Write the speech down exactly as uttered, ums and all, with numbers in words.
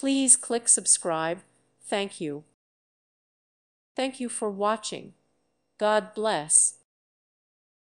Please click subscribe. Thank you. Thank you for watching. God bless.